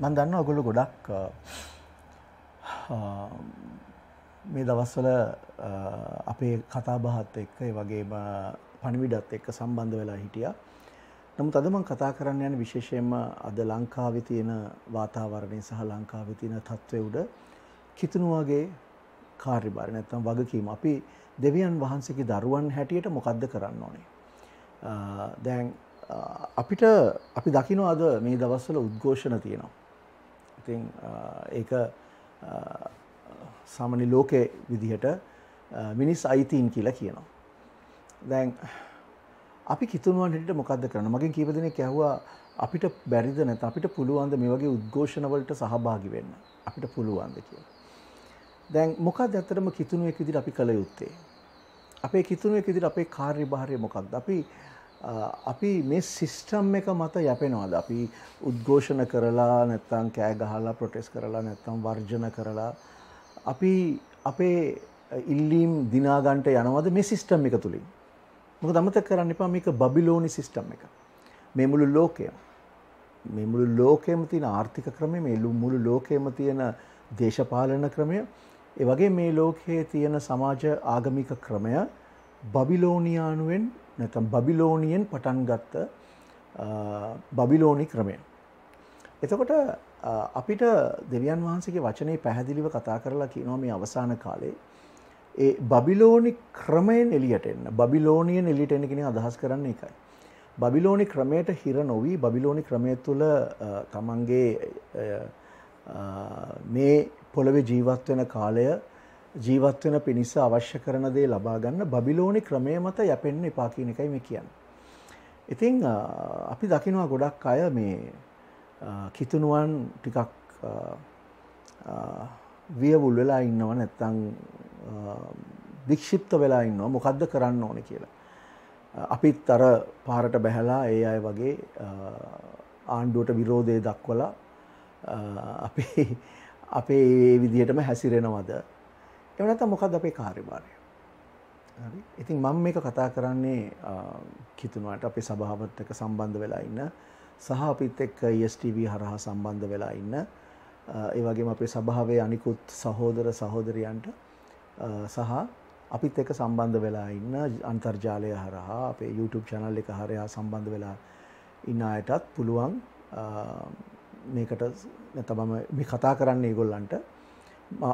මම දන්නවා ඔයගොල්ලෝ ගොඩක් මේ දවස්වල අපේ කතා බහත් එක්ක ඒ වගේම පණිවිඩත් එක්ක සම්බන්ධ වෙලා හිටියා. නමුත් අද මම කතා කරන්න යන්නේ විශේෂයෙන්ම අද ලංකාවේ තියෙන වාතාවරණය සහ ලංකාවේ තියෙන තත්ත්වය උඩ කිතුණුවගේ කාර්යභාරය නැත්නම් වගකීම. අපි දෙවියන් වහන්සේගේ දරුවන් හැටියට මොකද්ද කරන්න ඕනේ? දැන් අපිට අපි දකිනවා අද මේ දවස්වල උද්ඝෝෂණ තියෙනවා. ඉතින් ඒක සාමාන්‍ය ලෝකයේ විදිහට මිනිස් අයිතීන් කියලා කියනවා. දැන් අපි කිතුණුවන් හිටිට මොකද්ද කරන්න? මගෙන් කීප දෙනෙක් ඇහුවා අපිට බැරිද නැත්නම් අපිට පුළුවන්ද මේ වගේ උද්ඝෝෂණ වලට සහභාගී වෙන්න? අපිට පුළුවන්ද කියලා. දැන් මොකක්ද ඇත්තටම කිතුණුවෙක් විදිහට අපි කළ යුත්තේ? අපේ කිතුණුවෙක් විදිහට අපේ කාර්යභාරය මොකක්ද? අපි මේ සිස්ටම් එක මත යැපෙනවද? අපි උද්ඝෝෂණ කරලා නැත්නම් කෑ ගහලා ප්‍රොටෙස්ට් කරලා නැත්නම් වර්ජන කරලා අපි අපේ ඉල්ලීම් දිනා ගන්නට යනවද මේ සිස්ටම් එක තුලින්? මොකද අමතක කරන්න එපා මේක බබිලෝනි සිස්ටම් එක. මේ මුළු ලෝකයේම තියෙන ආර්ථික ක්‍රමය, මේ මුළු ලෝකයේම තියෙන දේශපාලන ක්‍රමය, ඒ වගේ මේ ලෝකයේ තියෙන සමාජ ආගමික ක්‍රමය බබිලෝනියානුවෙන් නැත්නම් බබිලෝනියෙන් පටන් ගත්ත බබිලෝනි ක්‍රමය. එතකොට අපිට දෙවියන් වහන්සේගේ වචනේ පැහැදිලිව කතා කරලා කියනවා මේ අවසාන කාලේ ඒ බබිලෝනි ක්‍රමයෙන් එළියට එන්න. බබිලෝනියෙන් එළියට එන්න කියන අදහස් කරන්නේ ඒකයි. බබිලෝනි ක්‍රමයට හිර නොවි බබිලෝනි ක්‍රමය තුළ තමන්ගේ මේ පොළවේ ජීවත් වෙන කාලය ජීවත් වෙන පිණිස අවශ්‍ය කරන දේ ලබා ගන්න බබිලෝනි ක්‍රමය මත යැපෙන්න එපා කියන එකයි මේ කියන්නේ. ඉතින් අපි දකිනවා ගොඩක් අය මේ කිතුණුවන් ටිකක් වියවුල් වෙලා ඉන්නව නැත්නම් වික්ෂිප්ත වෙලා ඉන්නවා මොකද්ද කරන්න ඕනේ කියලා. අපිත් අර පාරට බැහැලා ඒ අය වගේ ආණ්ඩුවට විරෝධය දක්වලා අපේ මේ විදිහටම හැසිරෙනවද? එහෙම නැත්නම් මොකද්ද අපේ කාර්යභාරය? හරි. ඉතින් මම මේක කතා කරන්නේ කිතුණුවට අපේ සභාවට එක සම්බන්ධ වෙලා ඉන්න සහ අපිත් එක්ක ESTV හරහා සම්බන්ධ වෙලා ඉන්න ඒ වගේම අපේ සභාවේ අනිකුත් සහෝදර සහෝදරියන්ට සහ අපිත් එක්ක සම්බන්ධ වෙලා ඉන්න අන්තර්ජාලය හරහා අපේ YouTube channel එක හරහා සම්බන්ධ වෙලා ඉන්න අයටත් පුළුවන් මේකට නැත්නම් මේ කතා කරන්නේ ඒගොල්ලන්ට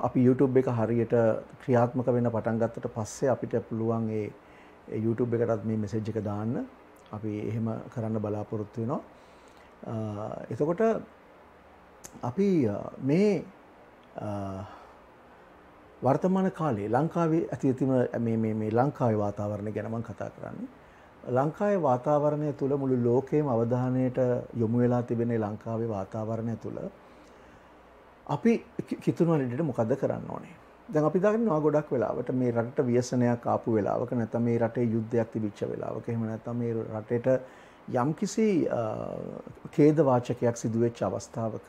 අපි YouTube එක හරියට ක්‍රියාත්මක වෙන්න පටන් ගත්තට පස්සේ අපිට පුළුවන් ඒ YouTube එකටත් මේ message එක දාන්න. අපි එහෙම කරන්න බලාපොරොත්තු වෙනවා. එතකොට අපි මේ වර්තමාන කාලේ ලංකාවේ ඇතිවෙන මේ ලංකාවේ වාතාවරණය ගැන මම කතා කරන්නේ. ලංකාවේ වාතාවරණය තුළ මුළු ලෝකයේම අවධානයට යොමු වෙලා තිබෙන ලංකාවේ වාතාවරණය තුළ අපි කිතුණුවන් ඉදිරියට මොකද කරන්න ඕනේ? දැන් අපි දකිනවා ගොඩක් වෙලාවට මේ රටට ව්‍යසනයක් ආපු වෙලාවක නැත්නම් මේ රටේ යුද්ධයක් තිබිච්ච වෙලාවක එහෙම නැත්නම් මේ රටේට යම්කිසි ඛේදවාචකයක් සිදු වෙච්ච අවස්ථාවක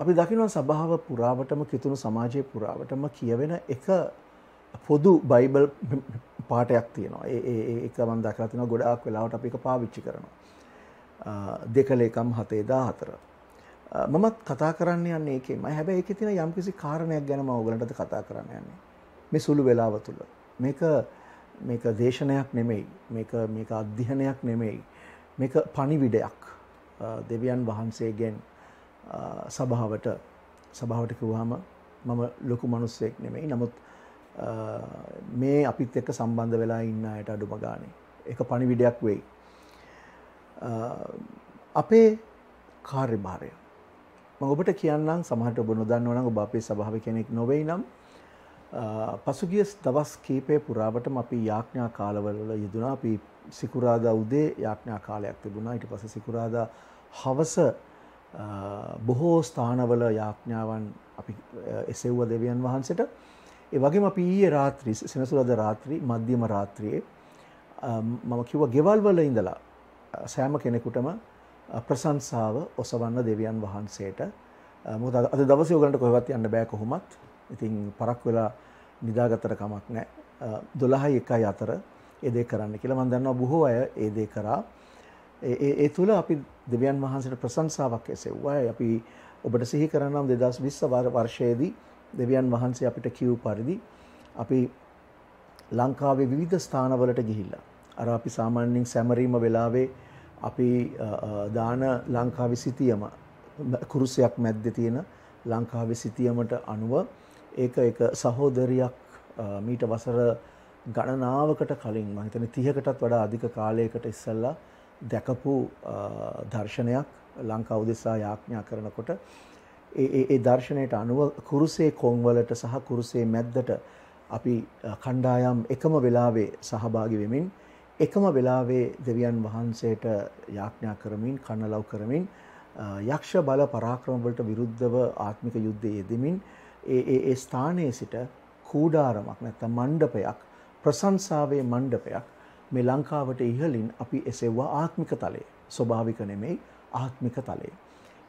අපි දකිනවා සභාව පුරාවටම කිතුණු සමාජයේ පුරාවටම කියවෙන එක පොදු බයිබල් පාඩයක් තියෙනවා. ඒක මම දක්වලා තිනවා ගොඩාක් වෙලාවට අපි ඒක පාවිච්චි කරනවා. දෙකලේකම් 7:14. මමත් කතා කරන්න යන්නේ ඒකෙමයි. හැබැයි ඒකේ තියෙන යම්කිසි කාරණයක් ගැන මම ඔයගලන්ට කතා කරන්න යන්නේ. මේ සුළු වෙලාව තුල මේක දේශනයක් නෙමෙයි. මේක අධ්‍යයනයක් නෙමෙයි. මේක පණිවිඩයක්. දෙවියන් වහන්සේගෙන් සභාවට කිව්වහම මම ලොකු මිනිස්සෙක් නෙමෙයි. නමුත් මේ අපිත් එක්ක සම්බන්ධ වෙලා ඉන්න අයට අඩුම ගානේ ඒක පණිවිඩයක් වෙයි. අපේ කාර්යභාරය මම ඔබට කියන්නම්. සමහරට ඔබ නොදන්නව නම් ඔබ අපේ සභාවේ කෙනෙක් නොවේ නම් පසුගිය දවස් කීපේ පුරාවටම අපි යාඥා කාලවල යෙදුණා. අපි සිකුරාදා උදේ යාඥා කාලයක් තිබුණා. ඊට පස්සේ සිකුරාදා හවස බොහෝ ස්ථානවල යාඥාවන් අපි එසෙව්ව දෙවියන් වහන්සේට. ඒ වගේම අපි ඊයේ රාත්‍රී සෙනසුරාදා රාත්‍රී මධ්‍යම රාත්‍රියේ මම කිව්වා ගෙවල් වල ඉඳලා සෑම කෙනෙකුටම ප්‍රශංසාව ඔසවන්න දෙවියන් වහන්සේට. මොකද අද දවසේ ඔයගලන්ට කොහෙවත් යන්න බෑ කොහොමත්. ඉතින් පරක් වෙලා නිදාගත්තට කමක් නැහැ. 12:01 අතර ඒ දේ කරන්න කියලා මම දන්නවා බොහෝ අය ඒ දේ කරා. ए तुला आपी दिव्यान महांसेर प्रशंसावक ऐसे हुआ है आपी ओबट सिही करना हम 2020 वर्षे दी दिव्यान महांसे आपीट क्यू पारिदी आपी ලංකාවේ විවිධ ස්ථානවලට ගිහිල්ලා අර අපි සාමාන්‍යයෙන් සැමරීම වෙලාවේ අපි දාන ලංකාවේ සිටියම කුරුසයක් මැද්දේ තියෙන ලංකාවේ සිටියමට අනුව ඒක එක සහෝදරියක් මීට වසර ගණනාවකට කලින් මම හිතන්නේ 30කටත් වඩා අධික කාලයකට ඉස්සෙල්ලා දැකපු දර්ශනයක් ලංකාව උදෙසා යාඥා කරනකොට ඒ දර්ශනයට අනුව කුරුසේ කොන් වලට සහ කුරුසේ මැද්දට අපි කණ්ඩායම් එකම වෙලාවේ සහභාගී වෙමින් එකම වෙලාවේ දෙවියන් වහන්සේට යාඥා කරමින් කනලව් කරමින් යක්ෂ බල පරාක්‍රම වලට විරුද්ධව ආත්මික යුද්ධයේ යෙදෙමින් ඒ ස්ථානයේ සිට කූඩාරමක් නැත්නම් මණ්ඩපයක් ප්‍රශංසාවේ මණ්ඩපයක් මේ ලංකාවට ඉහළින් අපි එසෙව්වා ආත්මික තලයේ ස්වභාවික නෙමෙයි ආත්මික තලයේ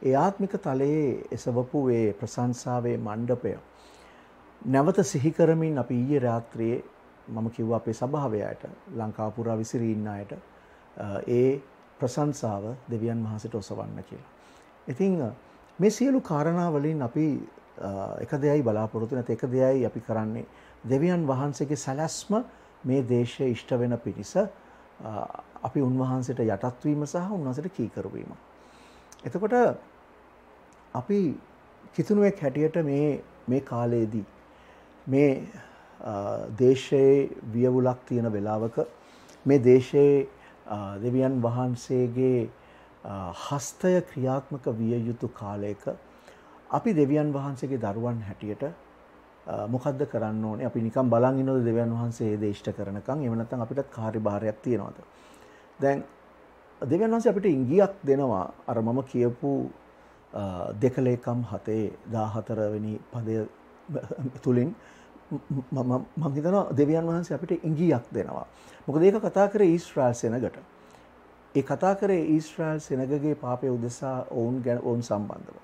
ඒ ආත්මික තලයේ එසවපු ඒ ප්‍රශංසාවේ මණ්ඩපය නැවත සිහි කරමින් අපි ඊයේ රාත්‍රියේ මම කිව්වා අපේ සභාවයට ලංකාව පුරා විසිරී ඉන්න අයට ඒ ප්‍රශංසාව දෙවියන් වහන්සේට ඔසවන්න කියලා. ඉතින් මේ සියලු කාරණා වලින් අපි එක දෙයයි බලාපොරොත්තු වෙන්නේ එක දෙයයි අපි කරන්නේ දෙවියන් වහන්සේගේ සැලැස්ම මේ දේශය ඉෂ්ට වෙන පිණිස අපි උන්වහන්සේට යටත් වීම සහ උන්වහන්සේට කීකරු වීම. එතකොට අපි කිතුණුවෙක් හැටියට මේ කාලයේදී මේ දේශයේ වියවුලක් තියෙන වෙලාවක මේ දේශයේ දෙවියන් වහන්සේගේ හස්තය ක්‍රියාත්මක විය යුතු කාලයක අපි දෙවියන් වහන්සේගේ දරුවන් හැටියට මොකද්ද කරන්න ඕනේ? අපි නිකන් බලන් ඉන්නවද දෙවියන් වහන්සේ ඒ දේ ඉෂ්ට කරනකම්? එහෙම නැත්නම් අපිටත් කාර්යභාරයක් තියෙනවද? දැන් දෙවියන් වහන්සේ අපිට ඉඟියක් දෙනවා අර මම කියපු දෙකලේකම් 7:14 වෙනි පදයේ තුලින් මම හිතනවා දෙවියන් වහන්සේ අපිට ඉඟියක් දෙනවා. මොකද ඒක කතා කරේ ඊශ්‍රායල් සෙනගට. ඒ කතා කරේ ඊශ්‍රායල් සෙනගගේ පාපය උදෙසා ඔවුන් සම්බන්ධව.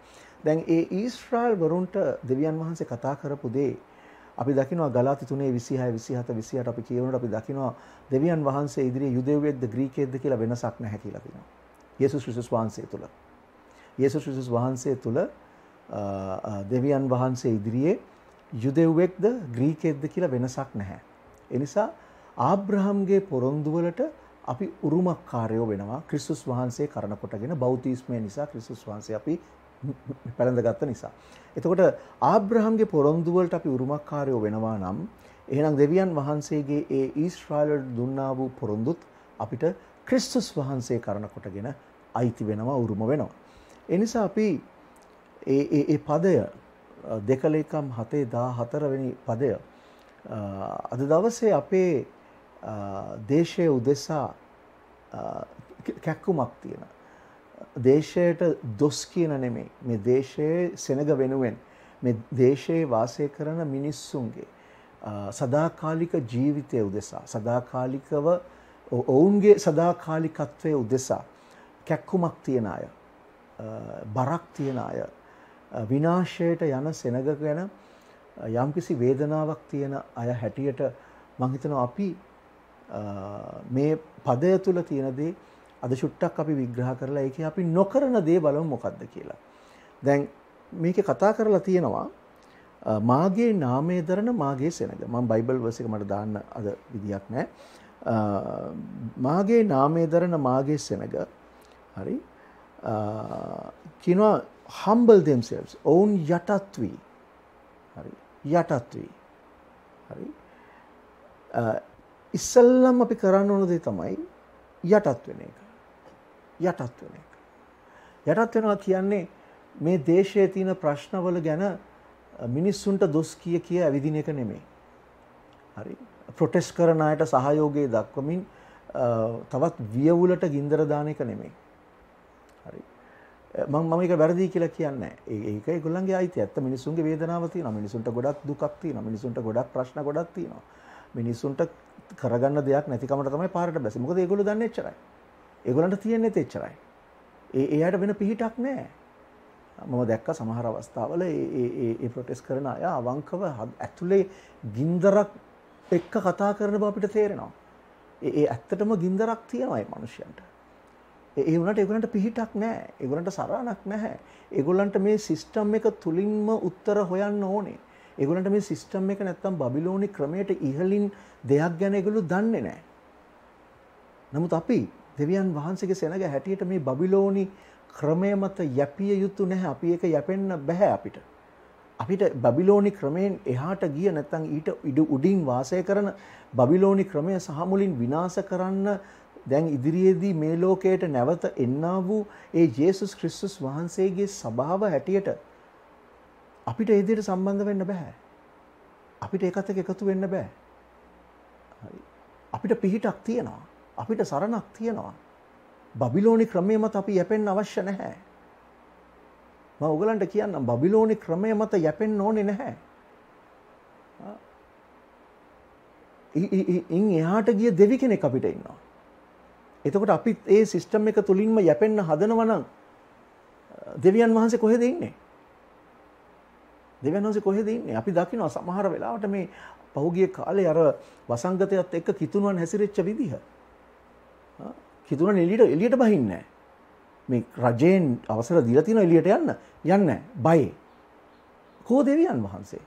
දැන් ඒ ඊශ්‍රායල් වරුන්ට දෙවියන් වහන්සේ කතා කරපු දේ අපි දකිනවා ගලාති 3:26, 27, 28 අපි කියවනකොට අපි දකිනවා දෙවියන් වහන්සේ ඉදිරියේ යුදෙව්වෙක්ද ග්‍රීකයෙක්ද කියලා වෙනසක් නැහැ කියලා කියනවා. යේසුස් ක්‍රිස්තුස් වහන්සේ තුල. යේසුස් ක්‍රිස්තුස් වහන්සේ තුල දෙවියන් වහන්සේ ඉදිරියේ යුදෙව්වෙක්ද ග්‍රීකයෙක්ද කියලා වෙනසක් නැහැ. ඒ නිසා ආබ්‍රහම්ගේ පොරොන්දු වලට අපි උරුමකාරයෝ වෙනවා ක්‍රිස්තුස් වහන්සේ කරණ කොටගෙන බෞතිස්මය නිසා ක්‍රිස්තුස් වහන්සේ අපි පැලඳගත්ත නිසා. එතකොට ආබ්‍රහම්ගේ පොරොන්දු වලට අපි උරුමකාරයෝ වෙනවා නම් එහෙනම් දෙවියන් වහන්සේගේ ඒ ඊශ්‍රායල් දුන්නා වූ පොරොන්දුත් අපිට ක්‍රිස්තුස් වහන්සේ කරණ කොටගෙන අයිති වෙනවා උරුම වෙනවා. ඒ නිසා අපි ඒ පදය දෙකලේකම් 7:14 වෙනි පදය අද දවසේ අපේ දේශයේ උදෙසා කැක්කුමක් තියෙන. දේශයට දොස් කියන නෙමෙයි. මේ දේශයේ සෙනග වෙනුවෙන් මේ දේශයේ වාසය කරන මිනිස්සුන්ගේ සදාකාලික ජීවිතය උදෙසා සදාකාලිකව ඔවුන්ගේ සදාකාලිකත්වය උදෙසා කැක්කුමක් තියෙන අය බරක් තියෙන අය විනාශයට යන සෙනග ගැන යම්කිසි වේදනාවක් තියෙන අය හැටියට මම හිතනවා අපි මේ පදය තුල තියෙන දේ අද සුට්ටක් අපි විග්‍රහ කරලා ඒකේ අපි නොකරන දේ බලමු මොකද්ද කියලා. දැන් මේකේ කතා කරලා තියෙනවා මාගේ නාමයේ දරන මාගේ සෙනග. මම බයිබල් වර්ස් එක මට දාන්න අද විදියක් නැහැ. මාගේ නාමයේ දරන මාගේ සෙනග හරි කියනවා humble themselves own yatatwi hari yatatwi hari issallam api karanna ona de thamai yatat wen eka yatat wen eka yatat wenawa kiyanne me deshaye thiyena prashna wala gana minissunta dos kiya kiya avidin eka nemei hari protest karana ayata sahayoge dakwamin tawat viyawulata gindara dana eka nemei hari මම මේක වැරදි කියලා කියන්නේ නැහැ. ඒක ඒගොල්ලන්ගේ අයිතිය. ඇත්ත මිනිසුන්ගේ වේදනාව තියෙනවා. මිනිසුන්ට ගොඩක් දුකක් තියෙනවා. මිනිසුන්ට ගොඩක් ප්‍රශ්න ගොඩක් තියෙනවා. මිනිසුන්ට කරගන්න දෙයක් නැතිකමට තමයි පාරට බැසෙන්නේ. මොකද ඒගොල්ලෝ දන්නේ එච්චරයි. ඒගොල්ලන්ට තියෙන්නේ තෙච්චරයි. එයාට වෙන පිහිටක් නැහැ. මම දැක්ක සමහර අවස්ථාවල ඒ ප්‍රොටෙස්ට් කරන අය අවංකව ඇතුලේ ගින්දරක් එක්ක කතා කරන බව අපිට තේරෙනවා. ඒ ඇත්තටම ගින්දරක් තියෙනවා මේ මිනිස්සුන්ට. ඒ වුණාට ඒගොල්ලන්ට පිහිටක් නැහැ. ඒගොල්ලන්ට සරණක් නැහැ. ඒගොල්ලන්ට මේ සිස්ටම් එක තුලින්ම උත්තර හොයන්න ඕනේ. ඒගොල්ලන්ට මේ සිස්ටම් එක නැත්තම් බැබිලෝනි ක්‍රමයට ඉහළින් දෙයක් ගැන ඒගොල්ලෝ දන්නේ නැහැ. නමුත් අපි දෙවියන් වහන්සේගේ සෙනඟ හැටියට මේ බැබිලෝනි ක්‍රමය මත යැපිය යුතු නැහැ. අපි ඒක යැපෙන්න බෑ අපිට. අපිට බැබිලෝනි ක්‍රමයෙන් එහාට ගිය නැත්තම් ඊට උඩින් වාසය කරන බැබිලෝනි ක්‍රමය සහ මුලින් විනාශ කරන්න දැන් ඉදිරියේදී මේ ලෝකයට නැවත එන්නා වූ ඒ ජේසුස් ක්‍රිස්තුස් වහන්සේගේ ස්වභාව හැටියට අපිට ඒ දෙයට සම්බන්ධ වෙන්න බෑ. අපිට ඒකත් එක්ක එකතු වෙන්න බෑ. හරි. අපිට පිහිටක් තියනවා. අපිට සරණක් තියනවා. බැබිලෝනි ක්‍රමයේ මත අපි යැපෙන්න අවශ්‍ය නැහැ. මම ඔයගලන්ට කියන්නම් බැබිලෝනි ක්‍රමයේ මත යැපෙන්න ඕනේ නැහැ. ඉන් එහාට ගිය දෙවි කෙනෙක් අපිට ඉන්නවා. එතකොට අපි මේ සිස්ටම් එක තුලින්ම යැපෙන්න හදනවා නම් දෙවියන් වහන්සේ කොහෙද ඉන්නේ? දෙවියන් වහන්සේ කොහෙද ඉන්නේ? අපි දකිනවා සමහර වෙලාවට මේ පහුගිය කාලේ අර වසංගතයත් එක්ක කිතුනුවන් හැසිරෙච්ච විදිහ. කිතුනුවන් එළියට බහින්නේ නැහැ. මේ රජෙන් අවසර දීලා තියෙනවා එළියට යන්න. යන්නේ නැහැ. බය. කෝ දෙවියන් වහන්සේ?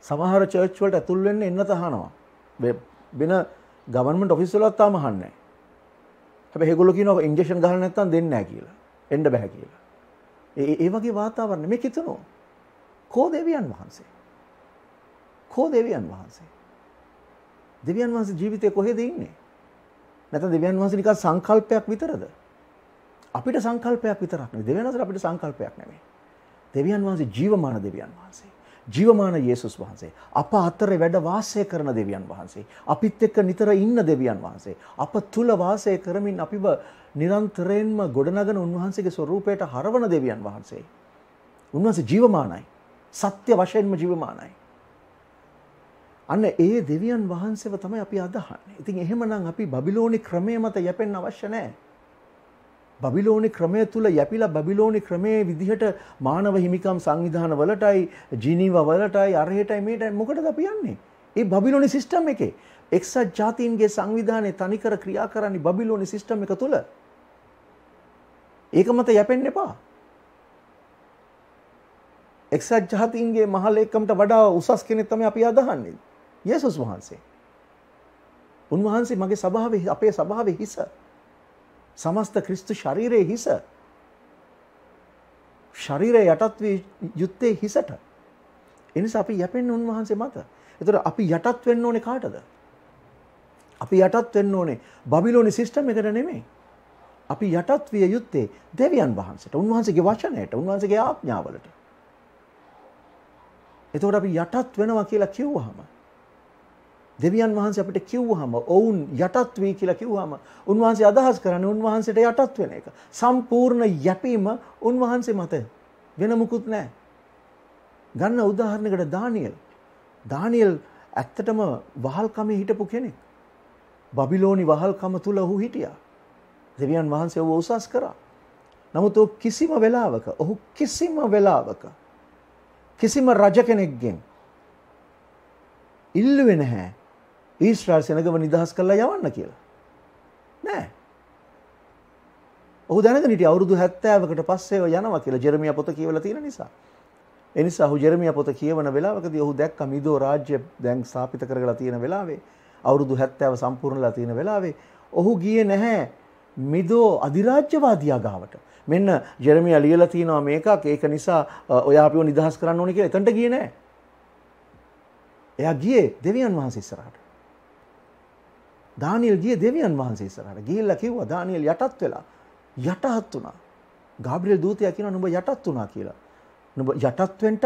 සමහර චර්ච් වලට ඇතුල් වෙන්න එන්න තහනවා. වෙන ගවර්න්මන්ට් ඔෆිස් වලත් තාම අහන්නේ නැහැ. හැබැයි ඒගොල්ලෝ කියනවා ඉන්ජෙක්ෂන් ගහලා නැත්නම් දෙන්නේ නැහැ කියලා. එන්න බෑ කියලා. ඒ වගේ වාතාවරණ මේ කිතුනෝ. කෝ දෙවියන් වහන්සේ. කෝ දෙවියන් වහන්සේ. දෙවියන් වහන්සේ ජීවිතේ කොහෙද ඉන්නේ? නැත්නම් දෙවියන් වහන්සේ නිකන් සංකල්පයක් විතරද? අපිට සංකල්පයක් විතරක් නෙවෙයි. දෙවියන් වහන්සේ අපිට සංකල්පයක් නෙවෙයි. දෙවියන් වහන්සේ ජීවමාන දෙවියන් වහන්සේ. ජීවමාන යේසුස් වහන්සේ අප අතරේ වැඩ වාසය කරන දෙවියන් වහන්සේ අපිත් එක්ක නිතර ඉන්න දෙවියන් වහන්සේ අප තුල වාසය කරමින් අපිව නිරන්තරයෙන්ම ගොඩනගන උන්වහන්සේගේ ස්වරූපයට හරවන දෙවියන් වහන්සේ උන්වහන්සේ ජීවමානයි සත්‍ය වශයෙන්ම ජීවමානයි අන්න ඒ දෙවියන් වහන්සේව තමයි අපි අදහන්නේ. ඉතින් එහෙමනම් අපි බැබිලෝනි ක්‍රමයේ මත යැපෙන්න අවශ්‍ය නැහැ. බැබිලෝනි ක්‍රමය තුල යැපිලා බැබිලෝනි ක්‍රමයේ විදිහට මානව හිමිකම් සංවිධාන වලටයි ජිනීවා වලටයි අරහෙටයි මේටයි මොකටද අපි යන්නේ? ඒ බැබිලෝනි සිස්ටම් එකේ එක්සත් ජාතීන්ගේ සංවිධානයේ තනිකර ක්‍රියා කරන්නේ බැබිලෝනි සිස්ටම් එක තුල. ඒක මත යැපෙන්න එපා. එක්සත් ජාතීන්ගේ මහලේකම්ට වඩා උසස් කෙනෙක් තමයි අපි අදහන්නේ. යේසුස් වහන්සේ. උන්වහන්සේ මගේ ස්වභාවයේ අපේ ස්වභාවයේ හිස සමස්ත ක්‍රිස්තු ශරීරයේ හිස ශරීරය යටත් වී යුත්තේ හිසට. ඒ නිසා අපි යැපෙන්න උන්වහන්සේ මත. ඒතර අපි යටත් වෙන්න ඕනේ කාටද? අපි යටත් වෙන්න ඕනේ බැබිලෝනි සිස්ටම් එකට නෙමෙයි. අපි යටත් විය යුත්තේ දෙවියන් වහන්සේට, උන්වහන්සේගේ වචනයට, උන්වහන්සේගේ ආඥාවලට. ඒතකොට අපි යටත් වෙනවා කියලා කිව්වහම දෙවියන් වහන්සේ අපිට කිව්වහම ඔවුන් යටත් වෙයි කියලා කිව්වහම උන්වහන්සේ අදහස් කරන්නේ උන්වහන්සේට යටත් වෙන එක. සම්පූර්ණ යැපීම උන්වහන්සේ මත වෙන මුකුත් නැහැ. ගන්න උදාහරණයකට දානියෙල්. දානියෙල් ඇත්තටම වහල්කමේ හිටපු කෙනෙක්. බැබිලෝනි වහල්කම තුල ඔහු හිටියා. දෙවියන් වහන්සේ ඔහු උසස් කරා. නමුත් ඔහු කිසිම වෙලාවක කිසිම රජ කෙනෙක්ගෙන් ඉල්ලුවේ නැහැ. ඊශ්‍රායල් සෙනගව නිදහස් කරලා යවන්න කියලා. නෑ. ඔහු දැනගෙන හිටියේ අවුරුදු 70කට පස්සේ යනවා කියලා ජෙරමියා පොත කියවලා තියෙන නිසා. ඒ නිසා ඔහු ජෙරමියා පොත කියවන වෙලාවකදී ඔහු දැක්ක මිදෝ රාජ්‍ය දැන් ස්ථාපිත කරගලා තියෙන වෙලාවේ අවුරුදු 70 සම්පූර්ණලා තියෙන වෙලාවේ ඔහු ගියේ නැහැ මිදෝ අධිරාජ්‍යවාදියා ගාවට. මෙන්න ජෙරමියා ලියලා තිනවා මේකක්. ඒක නිසා ඔයා අපිව නිදහස් කරන්න ඕනේ කියලා එතනට ගියේ නැහැ. එයා ගියේ දෙවියන් වහන්සේ ඉස්සරහට. දානියෙල් ගියේ දෙවියන් වහන්සේ ඉස්සරහට. ගිහිල්ලා කිව්වා දානියෙල් යටත් වෙලා. යටහත් වුණා. ගාබ්‍රියෙල් දූතයා කියනවා නුඹ යටත් වුණා කියලා. නුඹ යටත් වෙන්නත්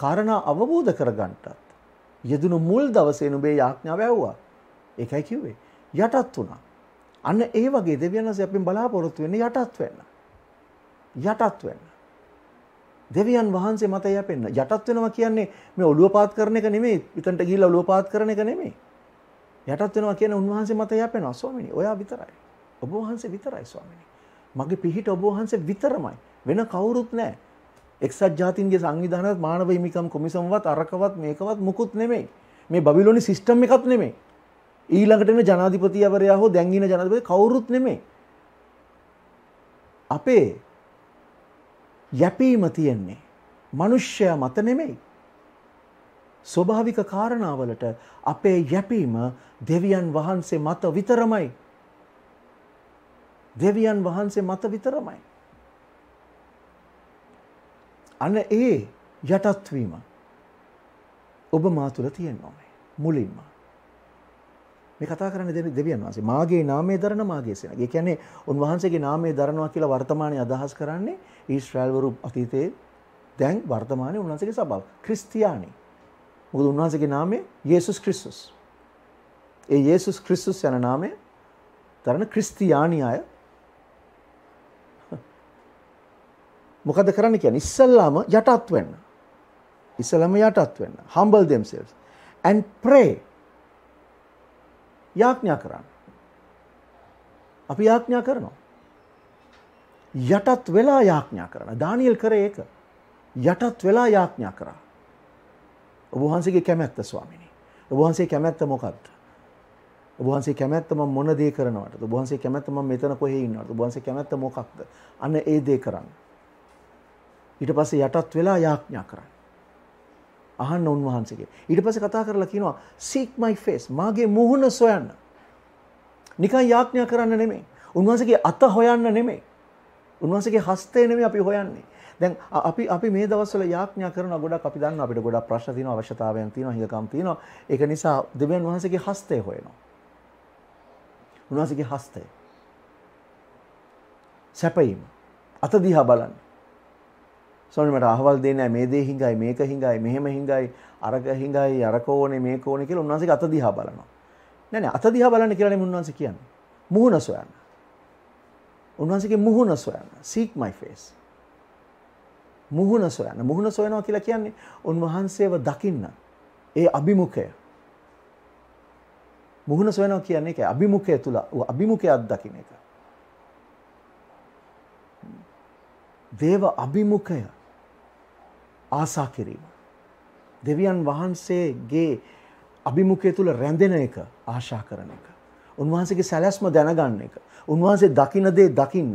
කාරණා අවබෝධ කරගන්නත් යෙදුණු මුල් දවසේ නුඹේ යාඥාව ඇහුවා. ඒකයි කිව්වේ. යටත් වුණා. අන්න ඒ වගේ දෙවියන් වහන්සේ අපෙන් බලාපොරොත්තු වෙන්නේ යටත් වෙන්න. යටත් වෙන්න. දෙවියන් වහන්සේ මත යැපෙන්න. යටත් වෙනවා කියන්නේ මේ ඔළුව පාත් කරන එක නෙමෙයි. පිටන්ට ගිහිල්ලා ඔළුව පාත් කරන එක නෙමෙයි. යටත් වෙනවා කියන්නේ උන්වහන්සේ මත යැපෙනවා. ස්වාමිනේ ඔයා විතරයි. ඔබ වහන්සේ විතරයි ස්වාමිනේ. මගේ පිහිට ඔබ වහන්සේ විතරමයි. වෙන කවුරුත් නැහැ. එක්සත් ජාතීන්ගේ සංවිධානයත් මානව හිමිකම් කොමිසමවත් අරකවත් මේකවත් මුකුත් නෙමෙයි. මේ බැබිලෝනි සිස්ටම් එකක් නෙමෙයි. ඊළඟට ජනාධිපතිවරයා හෝ දැන් ඉන්න ජනාධිපති කවුරුත් නෙමෙයි. අපේ යැපීම තියන්නේ මිනිස්සයා මත නෙමෙයි. ස්වභාවික කාරණාවලට අපේ යැපීම දෙවියන් වහන්සේ මත විතරමයි. දෙවියන් වහන්සේ මත විතරමයි. අන්න ඒ යටත් වීම ඔබ මා තුල තියෙනවා මුලින්ම. මේ කතා කරන්නේ දෙවියන් වහන්සේ මාගේ නාමයේ දරන මාගේ සෙනඟ. ඒ කියන්නේ උන්වහන්සේගේ නාමයේ දරනවා කියලා වර්තමානයේ අදහස් කරන්නේ ඊශ්‍රායෙල්වරු අතීතයේ දැන් වර්තමානයේ උන්වහන්සේගේ සබාව ක්‍රිස්තියානි. මොකද උන්වහන්සේගේ නාමය යේසුස් ක්‍රිස්තුස්. ඒ යේසුස් ක්‍රිස්තුස් යන නාමය දරන ක්‍රිස්තියානි අය මොකද කරන්න කියන්නේ ඉස්සල්ලාම යටත් වෙන්න. ඉස්සල්ලාම යටත් වෙන්න. Humble themselves and pray. යාඥා කරන්න. අපි යාඥා කරනවා. යටත් වෙලා යාඥා කරනවා. ඩානියෙල් කරේ ඒක. යටත් වෙලා යාඥා කරා. ඔබ වහන්සේගේ කැමැත්ත ස්වාමීනි. ඔබ වහන්සේ කැමැත්ත මොකක්ද? ඔබ වහන්සේ කැමැත්ත මම මොන දේ කරනවටද? ඔබ වහන්සේ කැමැත්ත මම මෙතන කොහේ ඉන්නවද? ඔබ වහන්සේ කැමැත්ත මොකක්ද? අන්න ඒ දේ කරන්න. ඊට පස්සේ යටත් වෙලා යාඥා කරන්න. අහන්න උන්වහන්සේගේ. ඊට පස්සේ කතා කරලා කියනවා seek my face. මාගේ මුහුණ සොයන්න. නිකන් යාඥා කරන්න නෙමෙයි. උන්වහන්සේගේ අත හොයන්න නෙමෙයි. උන්වහන්සේගේ හස්තය නෙමෙයි අපි හොයන්නේ. දැන් අපි මේ දවස්වල යාඥා කරනවා ගොඩක්. අපි දන්නවා අපිට ගොඩක් ප්‍රශ්න තියෙනවා, අවශ්‍යතාවයන් තියෙනවා, හිඟකම් තියෙනවා. ඒක නිසා දෙවියන් වහන්සේගේ හස්තය හොයනවා. උන්වහන්සේගේ හස්තය. සැපයීම. අත දිහා බලන්න. स्वामी मट अहवाल देना मे दे हिंगाई मेक हिंगाई मेहम हिंगाई अरक हिंगाई अरकोने मेकोने के उन्ना से अत दिहा बलन नहीं अत दिहा बलन के उन्ना से किया मुहून सोयान उन्ना से मुहून सोयान सीक माय फेस मुहून सोयान किला किया उन्वहान से व दकिन ए अभिमुख है मुहून सोयान किया नहीं क्या अभिमुख है तुला वो अभिमुख है अद दकिने का देव अभिमुख है आशा किरीम देवियन वाहन से गे अभिमुखे तुल रेंदेने का आशा करने का उन्वाहन से के सैलस्म देना गानने का उन्वाहन से दाकिन दे दाकिन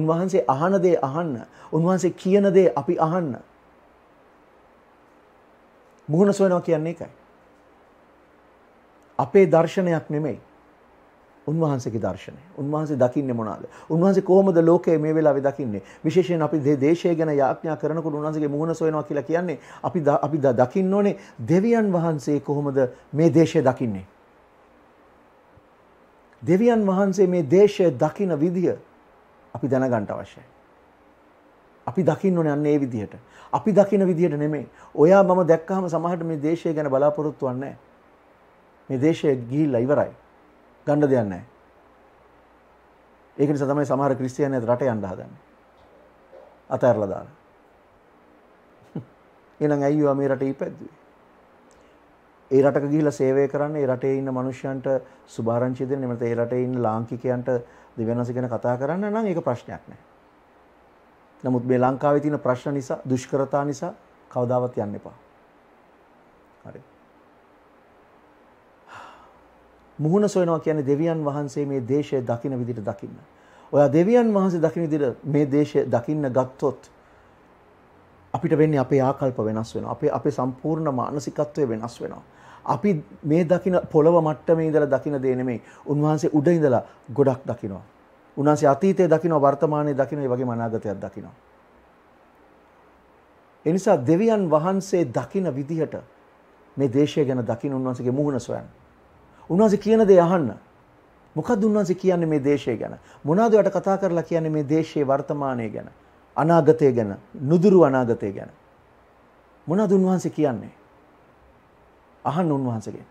उन्वाहन से आहान दे आहान उन्वाहन से कियन दे अपि आहान मुहन सोयना कियने का अपे दर्शन अपने में උන්වහන්ස के दर्शन है උන්වහන්ස දකින්නේ මොනවාද උන්වහන්ස කොහොමද ලෝකයේ මේ වෙලාවේ දකින්නේ විශේෂයෙන් අපි දේශය ගැන යාඥා කරනකොට උන්වහන්සේගේ මුහුණ සොයනවා කියලා කියන්නේ අපි දකින්න ඕනේ දෙවියන් වහන්සේ කොහොමද මේ දේශය දකින්නේ දෙවියන් වහන්සේ මේ දේශය දකින විදිය අපි දැනගන්න අවශ්‍යයි අපි දකින්න ඕනේ අන්න ඒ විදියට අපි දකින විදියට නෙමෙයි ඔයා මම දැක්කහම සමහරට මේ දේශය ගැන බලාපොරොත්තු වෙන්නේ මේ දේශය ගිහිල්ලා ඉවරයි ගන්න දෙයක් නැහැ. ඒක නිසා තමයි සමහර ක්‍රිස්තියානි රට යන්න හදන්නේ. අතහැරලා දාන. එහෙනම් අයියෝ මේ රටේ ඉපැද්දුවේ. ඒ රටක ගිහිලා සේවය කරන්න, ඒ රටේ ඉන්න මිනිස්සුන්ට සුභාරංචිය දෙන්න, එමෙතන ඒ රටේ ඉන්න ලාංකිකයන්ට දිව්‍යනස ගැන කතා කරන්න නම් ඒක ප්‍රශ්නයක් නැහැ. නමුත් මේ ලංකාවේ තියෙන ප්‍රශ්න නිසා, දුෂ්කරතා නිසා කවදාවත් යන්න එපා. හරි. මුහුණ සොයනවා කියන්නේ දෙවියන් වහන්සේ මේ දේශය දකින්න විදිහට දකින්න. ඔයා දෙවියන් වහන්සේ දකින්න විදිහට මේ දේශය දකින්න ගත්තොත් අපිට වෙන්නේ අපේ ආකල්ප වෙනස් වෙනවා. අපේ සම්පූර්ණ මානසිකත්වය වෙනස් වෙනවා. අපි මේ දකින්න පොළව මට්ටමේ ඉඳලා දකින්න දේ නෙමෙයි. උන්වහන්සේ උඩ ඉඳලා ගොඩක් දකින්නවා. උන්වහන්සේ අතීතය දකින්න, වර්තමානයේ දකින්න, ඒ වගේම අනාගතයත් දකින්න. ඒ නිසා දෙවියන් වහන්සේ දකින්න විදිහට මේ දේශය ගැන දකින්න උන්වහන්සේගේ මුහුණ සොයන්න. උන්වහන්සේ කියන දේ අහන්න. මොකක්ද උන්වහන්සේ කියන්නේ මේ දේශය ගැන? මොනවාද ඔයාලට කතා කරලා කියන්නේ මේ දේශයේ වර්තමානය ගැන, අනාගතය ගැන, නුදුරු අනාගතය ගැන? මොනවාද උන්වහන්සේ කියන්නේ? අහන්න උන්වහන්සේගෙන්.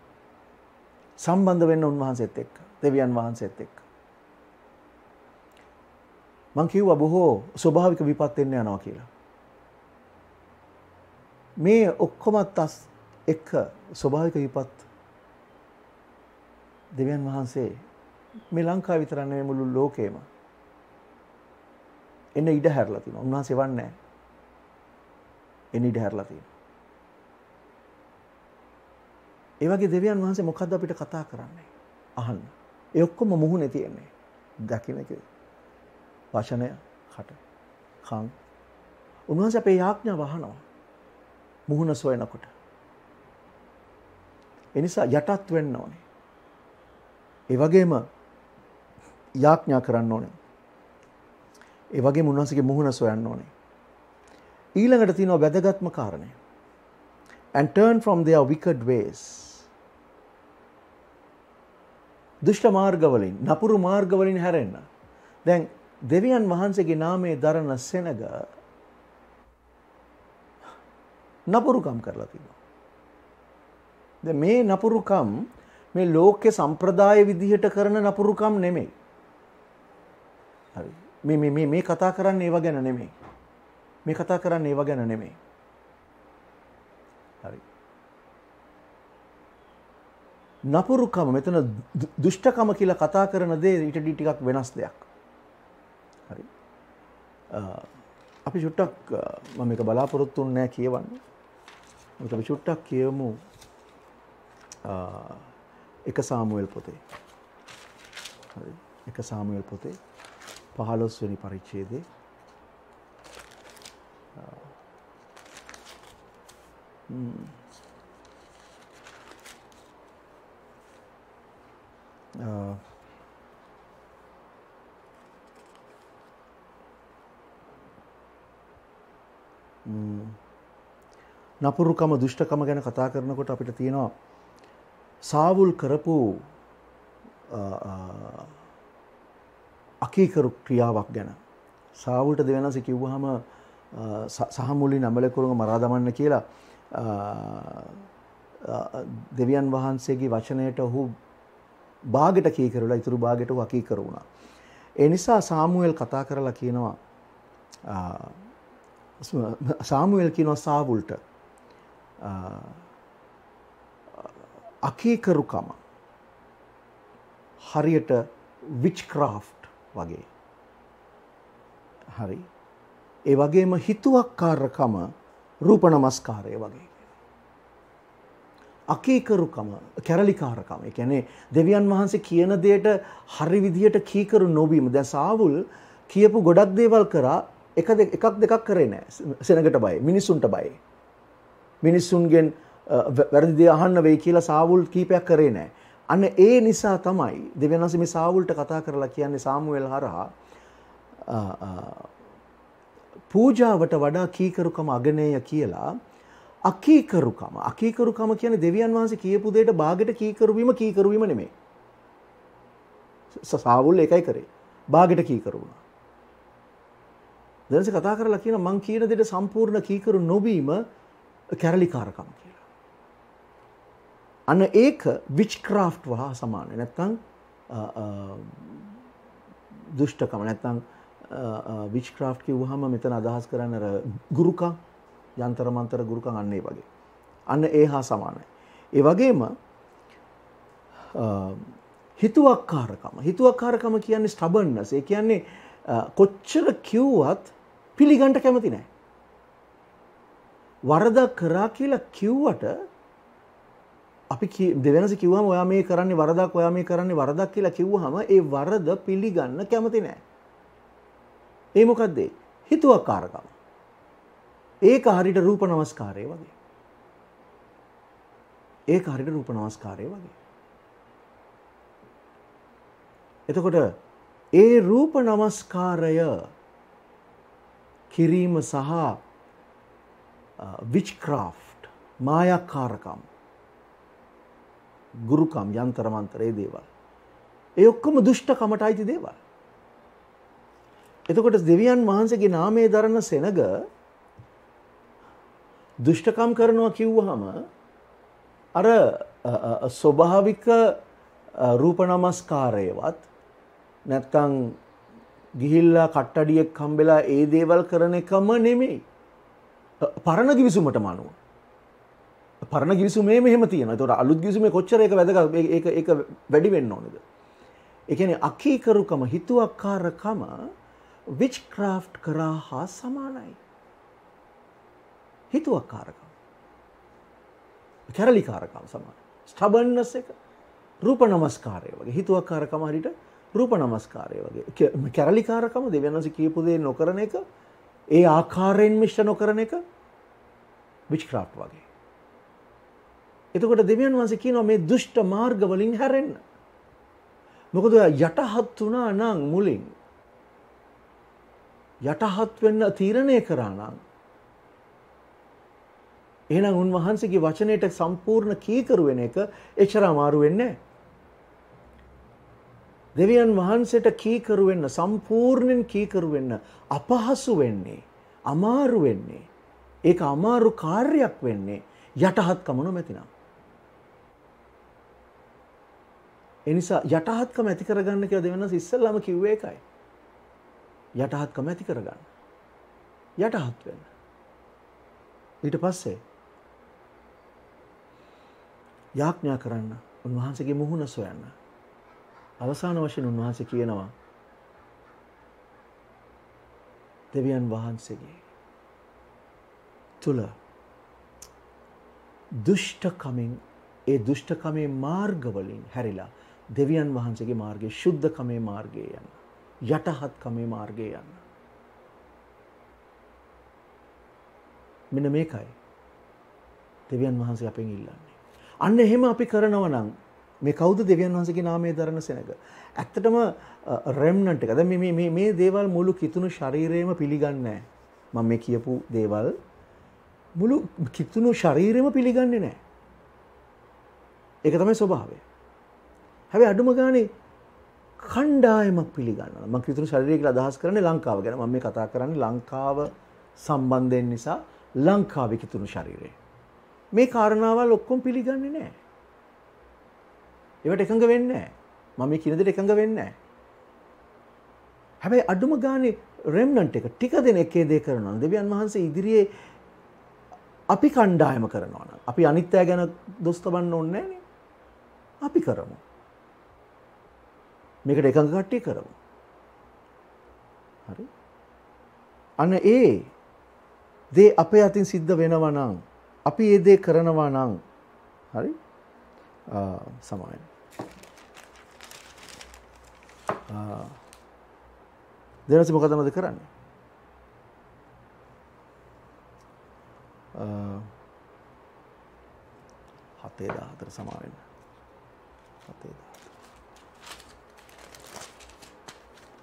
සම්බන්ධ වෙන්න උන්වහන්සේත් එක්ක, දෙවියන් වහන්සේත් එක්ක. මං කියුවා බොහෝ ස්වභාවික විපත් එන්න යනවා කියලා. මේ ඔක්කොමත් එක්ක ස්වභාවික විපත් දෙවියන් වහන්සේ මේ ලංකාව විතර නෙමෙයි මුළු ලෝකෙම එන ඉඩ හැරලා තිනවා. උන්වහන්සේ වන්නේ එන ඉඩ හැරලා තිනවා. ඒ වගේ දෙවියන් වහන්සේ මොකද්ද අපිට කතා කරන්නේ? අහන්න. ඒ ඔක්කොම මුහුණේ තියෙන්නේ. දකින්න කිව්වේ. වචනය, කට, කන්. උන්වහන්සේ අපේ යාඥා වහනවා. මුහුණ සොයනකොට. ඒ නිසා යටත් වෙන්න ඕනේ. ඒ වගේම යාඥා කරන්න ඕනේ. ඒ වගේම උන්වහන්සේගේ මුහුණ සොයන්න ඕනේ. ඊළඟට තියෙනවා වැදගත්ම කාරණය. And turn from their wicked ways. දුෂ්ට මාර්ගවලින්, නපුරු මාර්ගවලින් හැරෙන්න. දැන් දෙවියන් වහන්සේගේ නාමයේ දරන සෙනඟ නපුරුකම් කරලා තිබුණා. දැන් මේ නපුරුකම් මේ ලෝකේ සම්ප්‍රදාය විදිහට කරන නපුරුකම් නෙමෙයි. හරි. මේ කතා කරන්නේ ඒව ගැන නෙමෙයි. මේ කතා කරන්නේ ඒව ගැන නෙමෙයි. හරි. නපුරුකම මෙතන දුෂ්ටකම කියලා කතා කරන දේ ඊට ඩී ටිකක් වෙනස් දෙයක්. හරි. අපි චුට්ටක් මම මේක බලාපොරොත්තු වෙන්නේ නැහැ කියවන්න. මොකද අපි චුට්ටක් කියමු 1 සාමුවෙල් පොතේ. හරි. 1 සාමුවෙල් පොතේ 15 වෙනි පරිච්ඡේදයේ නපුරුකම දුෂ්ටකම ගැන කතා කරනකොට අපිට තියෙනවා සාවුල් කරපු අකීකරු ක්‍රියාවක් ගැන. සාවුල්ට දෙවියන්සි කිව්වහම සහමුලින් අමලකරුව මරා දමන්න කියලා දෙවියන් වහන්සේගේ වචනයට ඔහු භාගයට කීකරුලා ඉතුරු භාගයට වකීකරු වුණා. ඒ නිසා සාමුවෙල් කතා කරලා කියනවා සාමුවෙල් කියනවා සාවුල්ට අකීකරුකම හරියට විච්ක්‍රාෆ්ට් වගේ. හරි. ඒ වගේම හිතුවක්කාරකම රූප නමස්කාරය වගේ. අකීකරුකම කැරලිකාරකම. ඒ කියන්නේ දෙවියන් වහන්සේ කියන දෙයට හරි විදියට කීකරු නොවීම. දැන් සාවුල් කියපු ගොඩක් දේවල් කරා එකක් දෙකක් කරේ නැහැ. සෙනඟට බයයි, මිනිසුන්ට බයයි. මිනිසුන්ගෙන් වැරදි දේ අහන්න වෙයි කියලා සාවුල් කීපයක් කරේ නැහැ. අන්න ඒ නිසා තමයි දෙවියන් වහන්සේ මේ සාවුල්ට කතා කරලා කියන්නේ සාමුවෙල් හරහා පූජාවට වඩා කීකරුකම අගනේය කියලා. අකීකරුකම. අකීකරුකම කියන්නේ දෙවියන් වහන්සේ කියපු දෙයට බාගෙට කීකරු වීම නෙමෙයි. සාවුල් එකයි කරේ. බාගෙට කීකරු වුණා. දැන්සි කතා කරලා කියන මං කියන දෙයට සම්පූර්ණ කීකරු නොවීම කැරලිකාරකම කියලා. අන්න ඒක විච්ක්‍රාෆ්ට් වහා සමානයි. නැත්තම් දුෂ්ටකම. නැත්තම් විච්ක්‍රාෆ්ට් කියුවහම මෙතන අදහස් කරන්නේ අර ගුරුකම් යන්තර මන්තර ගුරුකම් අන්නේ වගේ. අන්න ඒ හා සමානයි. ඒ වගේම හිතුවක්කාරකම. හිතුවක්කාරකම කියන්නේ ස්ටබන්නස්. ඒ කියන්නේ කොච්චර කිව්වත් පිළිගන්න කැමති නැහැ. වරදක් කරා කියලා කිව්වට අපි දෙවෙනස කිව්වම ඔයා මේ කරන්නේ වරදක්, ඔයා මේ කරන්නේ වරදක් කියලා කිව්වහම ඒ වරද පිළිගන්න කැමති නැහැ. ඒ මොකද්ද? හිතුවක්කාරකම. ඒක හරියට රූප නමස්කාරය වගේ. ඒක හරියට රූප නමස්කාරය වගේ. එතකොට ඒ රූප නමස්කාරය කිරීම සහ විච්ක්‍රාෆ්ට් මායාකාරකම් ගුරුකම් යන්තර මන්තර ඒ දේවල්. ඒ ඔක්කොම දුෂ්ටකමට අයිති දේවල්. එතකොට දෙවියන් වහන්සේගේ නාමයේ දරන සෙනඟ දුෂ්ටකම් කරනවා කිව්වහම අර ස්වභාවික රූප නමස්කාරයවත් නැත්නම් ගිහිල්ලා කට්ටඩියක් හම්බෙලා ඒ දේවල් කරන එකම නෙමෙයි. පරණ කිවිසුමටම අනුව. පරණ කිවිසුමේ මෙහෙම තියෙනවා. ඒතකොට අලුත් කිවිසුමේ කොච්චර ඒක වැදගත් ඒක වැඩි වෙන්න ඕනද? ඒ කියන්නේ අකීකරුකම, හිතුවක්කාරකම විච්ක්‍රාෆ්ට් කරා හා සමානයි. හිතුවක්කාරකම කැරලිකාරකම සමානයි. ස්ටබන්නස් එක रूप नमस्कारे वगे हितुवकारकम हरिट रूप नमस्कारे वगे केरलिकारकम देवयन्नांसे කියපු දේ නොකරන එක ඒ ආකාරයෙන් මිශ්‍ර නොකරන එක විචක්‍රාප් වගේ. එතකොට දෙවියන් වහන්සේ කියනවා මේ දුෂ්ට මාර්ග වලින් හැරෙන්න. මොකද යටහත් වුණා නම් මුලින් යටහත් වෙන්න තීරණය කරා නම් එහෙනම් උන්වහන්සේගේ වචනයට සම්පූර්ණ කීකරු වෙන එක එච්චර අමාරු වෙන්නේ නැහැ. දෙවියන් වහන්සේට කීකරු වෙන්න සම්පූර්ණයෙන් කීකරු වෙන්න අපහසු වෙන්නේ අමාරු වෙන්නේ ඒක අමාරු කාර්යයක් වෙන්නේ යටහත්කම නොමැතිනම්. ඒ නිසා යටහත්කම ඇති කරගන්න කියලා දෙවියන්ස් ඉස්සල්ලාම කිව්වේ ඒකයි. යටහත්කම ඇති කරගන්න. යටහත් වෙන්න. ඊට පස්සේ යාඥා කරන්න උන්වහන්සේගේ මුහුණ සොයන්න. අවසාන වශයෙන් උන්වහන්සේ කියනවා දෙවියන් වහන්සේගේ තුල දුෂ්ටකමෙන් ඒ දුෂ්ටකමේ මාර්ගවලින් හැරිලා දෙවියන් වහන්සේගේ මාර්ගයේ සුද්ධකමේ මාර්ගයේ යන යටහත්කමේ මාර්ගයේ යන මෙන්න මේකයි දෙවියන් වහන්සේ අපෙන් ඉල්ලන්නේ. අන්න එහෙම අපි කරනවා නම් මේ කවුද දෙවියන් වහන්සේගේ නාමයේ දරන සෙනඟ? ඇත්තටම රෙම්නන්ට් එක. දැන් මේ දේවල් මුළු කිතුණු ශරීරයම පිළිගන්නේ නැහැ. මම මේ කියපු දේවල් මුළු කිතුණු ශරීරයම පිළිගන්නේ නැහැ. ඒක තමයි ස්වභාවය. හැබැයි අඩුම ගානේ කණ්ඩායමක් පිළිගන්නවා. මම කිතුණු ශරීරය කියලා අදහස් කරන්නේ ලංකාව ගැන. මම මේ කතා කරන්නේ ලංකාව සම්බන්ධයෙන් නිසා ලංකාවේ කිතුණු ශරීරය. මේ කාරණාවල් ඔක්කොම පිළිගන්නේ නැහැ. ඒවට එකඟ වෙන්නේ නැහැ. මම මේ කියන දෙයට එකඟ වෙන්නේ නැහැ. හැබැයි අඩුම ගානේ රෙම්නන්ට් එක ටික දෙනෙක් ඒ දේ කරනවා නම් දෙවියන් වහන්සේ ඉදිරියේ අපි කණ්ඩායම කරනවා නම් අපි අනිත් අය ගැන දොස් තබන්න ඕනේ නැහැ නේ. අපි කරමු. මේකට එකඟ කට්ටිය කරමු. හරි? අනේ දේ අපේ අතින් සිද්ධ වෙනවා නම් අපි ඒ දේ කරනවා නම් හරි සමාවෙන්න. දෙනස මොකද මම කරන්නේ? හතේ 14 සමාවෙන්න. හතේ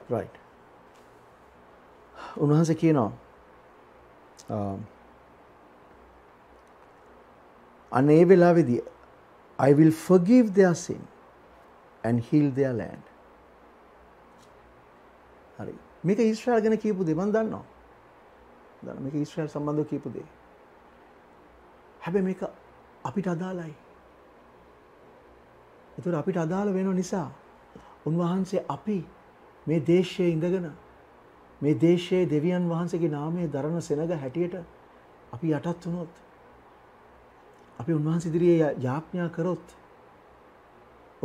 14. right. උන්වහන්සේ කියනවා අනේ වෙලාවේදී I will forgive their sin and heal their land. හරි. මේක ඊශ්‍රායල් ගැන කියපු දේ මම දන්නවා. මේක ඊශ්‍රායල් සම්බන්ධව කියපු දේ. හැබැයි මේක අපිට අදාළයි. ඒතර අපිට අදාළ වෙන නිසා උන්වහන්සේ අපි මේ දේශයේ ඉඳගෙන මේ දේශයේ දෙවියන් වහන්සේගේ නාමයේ දරන සෙනඟ හැටියට අපි යටත් වුණොත් අපි උන්වහන්සේ ඉදිරියේ යාඥා කරොත්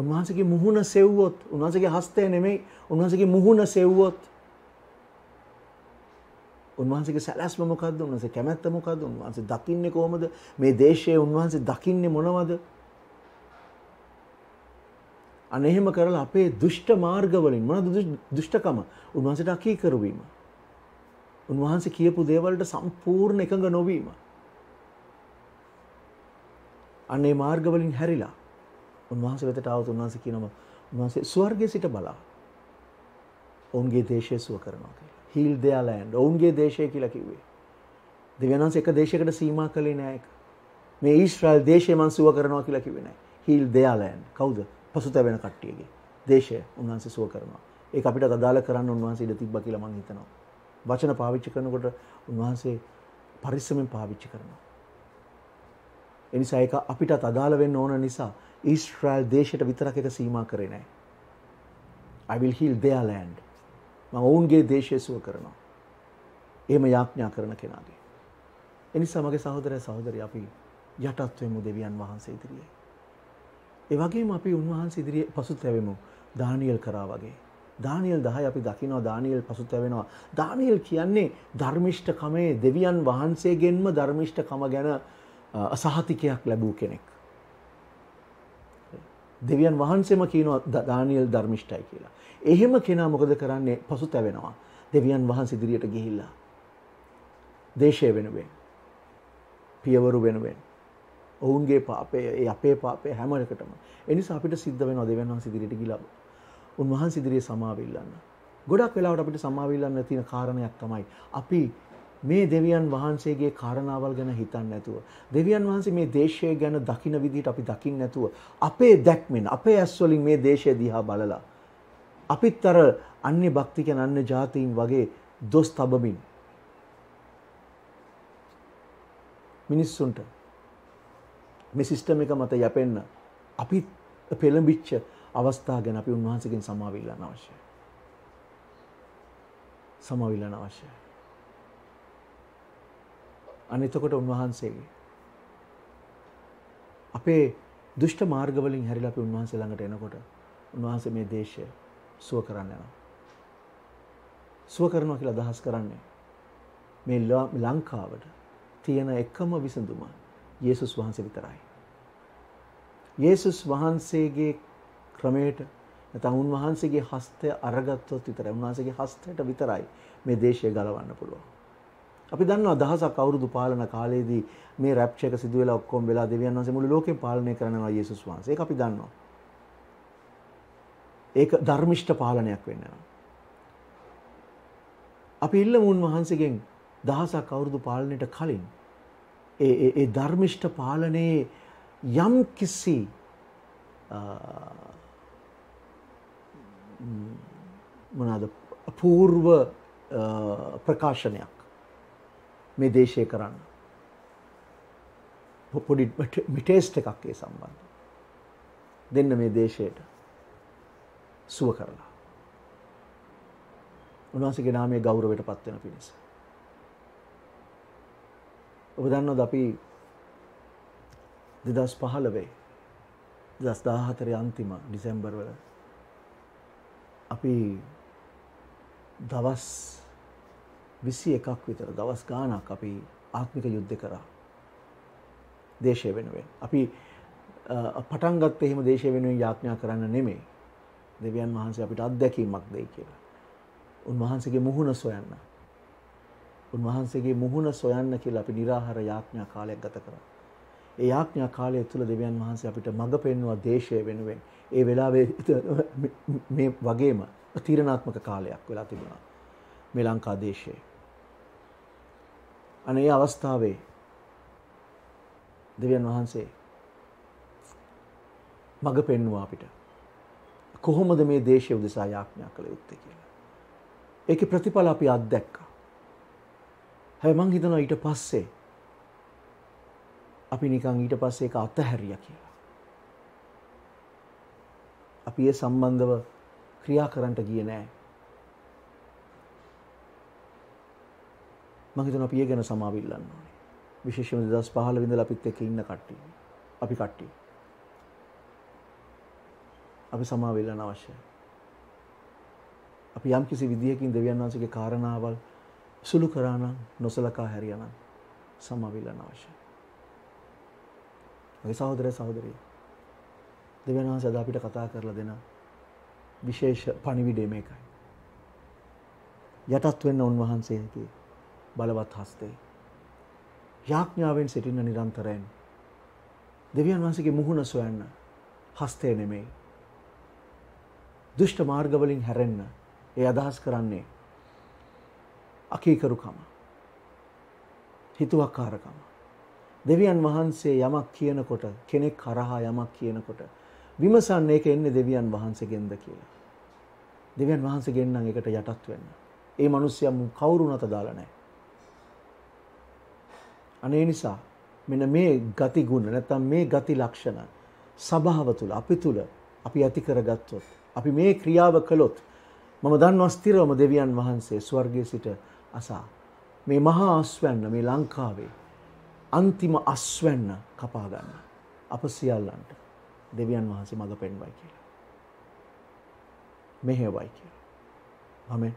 උන්වහන්සේගේ මුහුණ සෙව්වොත් උන්වහන්සේගේ හස්තය නෙමෙයි උන්වහන්සේගේ මුහුණ සෙව්වොත් උන්වහන්සේගේ සැලැස්ම මොකද්ද? උන්වහන්සේ කැමැත්ත මොකද්ද? උන්වහන්සේ දකින්නේ කොහොමද? මේ දේශයේ උන්වහන්සේ දකින්නේ මොනවද? අනේම කරලා අපේ දුෂ්ට මාර්ග වලින් මොනද දුෂ්ටකම උන්වහන්සේට අකීකරු වීම උන්වහන්සේ කියපු දේවල්ට සම්පූර්ණ එකඟ නොවීම අනේ මාර්ගවලින් හැරිලා උන්වහන්සේ වෙතට ආවොත් උන්වහන්සේ කියනවා උන්වහන්සේ ස්වර්ගයේ සිට බලා ඔවුන්ගේ දේශය සුව කරනවා කියලා. heal their land ඔවුන්ගේ දේශය කියලා කිව්වේ. දෙවියන්වන්ස එක දේශයකට සීමා කළේ නෑ ඒක. මේ ඊශ්‍රායල් දේශය මං සුව කරනවා කියලා කිව්වේ නෑ. heal their land කවුද? පසුතැවෙන කට්ටියගේ දේශය උන්වහන්සේ සුව කරනවා. ඒක අපිට අදාළ කරන්න උන්වහන්සේ ඉඩ තිබ්බා කියලා මං හිතනවා. වචන පාවිච්චි කරනකොට උන්වහන්සේ පරිස්සමෙන් පාවිච්චි කරනවා. එනිසා ඒක අපිටත් අදාළ වෙන්න ඕන නිසා ඊශ්‍රායල් දේශයට විතරක් එක සීමා කරේ නැහැ. I will heal their land. මම ඔවුන්ගේ දේශය සුව කරනවා. එහෙම යාඥා කරන කෙනාගේ. එනිසා මගේ සහෝදරයා සහෝදරිය අපි යටත් වෙමු දෙවියන් වහන්සේ ඉදිරියේ. ඒ වගේම අපි උන්වහන්සේ ඉදිරියේ පසුතැවෙමු. දානියෙල් කරා වගේ. දානියෙල් 10 අපි දකිනවා දානියෙල් පසුතැවෙනවා. දානියෙල් කියන්නේ ධර්මිෂ්ඨකමේ දෙවියන් වහන්සේගෙන්ම ධර්මිෂ්ඨකම ගැන අසහතිකයක් ලැබූ කෙනෙක්. දෙවියන් වහන්සේම කියනවා දානියෙල් ධර්මිෂ්ඨයි කියලා. එහෙම කෙනා මොකද කරන්නේ? පසුතැවෙනවා. දෙවියන් වහන්සේ ඉදිරියට ගිහිල්ලා දේශය වෙනුවෙන්, පියවරු වෙනුවෙන්, ඔවුන්ගේ පාපය, ඒ අපේ පාපය හැම එකටම. ඒ නිසා අපිට සිද්ධ වෙනවා දෙවියන් වහන්සේ ඉදිරියට ගිහිල්ලා උන්වහන්සේ ඉදිරියේ සමාව ඉල්ලන්න. ගොඩක් වෙලාවට අපිට සමාව ඉල්ලන්න තියෙන කාරණයක් තමයි අපි මේ දෙවියන් වහන්සේගේ කාරණාවල් ගැන හිතන්නේ නැතුව, දෙවියන් වහන්සේ මේ දේශය ගැන දකින්න විදිහට අපි දකින්නේ නැතුව, අපේ දැක්මෙන්, අපේ ඇස් වලින් මේ දේශය දිහා බලලා අපිත්තර අන්නේ භක්තිකයන් අන්නේ જાතීන් වගේ දොස් තබමින් මිනිස්සුන්ට මේ සිස්ටම් එක මත යැපෙන්න අපි පෙළඹිච්ච අවස්ථාව ගැන අපි උන්වහන්සේගෙන් සමාවිල්ලන අවශ්‍යයි. සමාවිල්ලන අවශ්‍යයි. අනිතකොට උන්වහන්සේගේ අපේ දුෂ්ට මාර්ගවලින් හැරිලා අපි උන්වහන්සේ ළඟට එනකොට උන්වහන්සේ මේ දේශය සුව කරන්න යනවා. සුව කරනවා කියලා අදහස් කරන්නේ මේ ලංකාවට තියෙන එකම විසඳුම යේසුස් වහන්සේ විතරයි. යේසුස් වහන්සේගේ ක්‍රමයට නැත්නම් උන්වහන්සේගේ හස්තය අරගත්තොත් විතරයි, උන්වහන්සේගේ හස්තයට විතරයි මේ දේශය ගලවන්න පුළුවන්. අපි දන්නවා දහසක් අවුරුදු පාලන කාලයේදී මේ රැප්චර් එක සිදු වෙලා ඔක්කොම වෙලා දෙවියන් වහන්සේ මුළු ලෝකෙම පාලනය කරනවා යේසුස් වහන්සේ. ඒක අපි දන්නවා. ඒක ධර්මිෂ්ඨ පාලනයක් වෙනවා. අපි ඉල්ලමු උන්වහන්සේගෙන් දහසක් අවුරුදු පාලනයට කලින් ඒ ධර්මිෂ්ඨ පාලනයේ යම් කිසි මොනවාද පූර්ව ප්‍රකාශනයක් මේ දේශය කරන්න පොඩි මිටේස්ට් එකක් ඒ සම්බන්ධ දෙන්න මේ දේශයට සුව කරලා උන්වහන්සේගේ නාමයේ ගෞරවයට පත් වෙන පිණිස. ඔබ දන්නවද අපි 2015 2014 අන්තිම ඩිසැම්බර් වල අපි දවස් 21ක් විතර දවස් ගානක් අපි ආත්මික යුද්ධ කරා දේශය වෙනුවෙන්. අපි පටන් ගත්තේ එහෙම දේශය වෙනුවෙන් යාඥා කරන්න නෙමෙයි. දෙවියන් වහන්සේ අපිට අත්දැකීමක් දෙයි කියලා. උන්වහන්සේගේ මුහුණ සොයන්න. උන්වහන්සේගේ මුහුණ සොයන්න කියලා අපි निराහාර යාඥා කාලයක් ගත කරා. ඒ යාඥා කාලය තුළ දෙවියන් වහන්සේ අපිට මඟ පෙන්වුවා දේශය වෙනුවෙන්. ඒ වෙලාවේ මේ වගේම තීරණාත්මක කාලයක් වෙලා තිබුණා මේ ලංකා දේශයේ. අනේ අවස්ථාවේ දෙවියන් වහන්සේ මඟ පෙන්වුවා අපිට කොහොමද මේ දේශය උදෙසා යාඥා කළ යුත්තේ කියලා. ඒකේ ප්‍රතිඵල අපි අත්දැක්කා. හැබැයි මං හිතනවා ඊට පස්සේ අපි නිකන් ඊට පස්සේ ඒක අතහැරියා කියලා. අපි ඒ සම්බන්ධව ක්‍රියා කරන්නට ගියේ නෑ. මම හිතනවා අපි ඒ ගැන සමාව ඉල්ලන්න ඕනේ. විශේෂයෙන්ම 2015 ඉඳලා අපිත් එක්ක ඉන්න කට්ටිය. අපි සමාව ඉල්ලන්න අවශ්‍යයි. අපි යම් කිසි විදියකින් දෙවියන් වහන්සේගේ කාරණාවල් සුළු කරා නම්, නොසලකා හැරියා නම් සමාව ඉල්ලන්න අවශ්‍යයි. ඔය සහෝදර සහෝදරිය. දෙවියන් වහන්සේ අද අපිට කතා කරලා දෙන විශේෂ පණිවිඩය මේකයි. යටත් වෙන්න උන්වහන්සේගේ බලවත් හස්තේ යාඥාවෙන් සිටින්න නිරන්තරයෙන් දෙවියන් වහන්සේගේ මුහුණ සොයන්න. හස්තේ නෙමෙයි, දුෂ්ට මාර්ගවලින් හැරෙන්න. ඒ අදහස් කරන්නේ අකීකරුකම, හිතුවක්කාරකම. දෙවියන් වහන්සේ යමක් කියනකොට, කෙනෙක් කරහා යමක් කියනකොට විමසන්න ඒක එන්නේ දෙවියන් වහන්සේගෙන්ද කියලා. දෙවියන් වහන්සේගෙන් නම් ඒකට යටත් වෙන්න. ඒ මිනිස්සයා කවුරුණත දාලා නැහැ. අනේ නිසා මෙන්න මේ ගති ගුණ නැත්නම් මේ ගති ලක්ෂණ සබාව තුළ අපි අපි ඇති කරගත්තොත්, අපි මේ ක්‍රියාව කළොත් මම දන්නවා ස්ථිරවම දෙවියන් වහන්සේ ස්වර්ගයේ සිට අසා මේ මහා අස්වැන්න, මේ ලංකාවේ අන්තිම අස්වැන්න කපා ගන්න අප සියල්ලන්ට දෙවියන් වහන්සේ මඟ පෙන්වයි කියලා. මෙහෙවයි කියලා. ආමෙන්.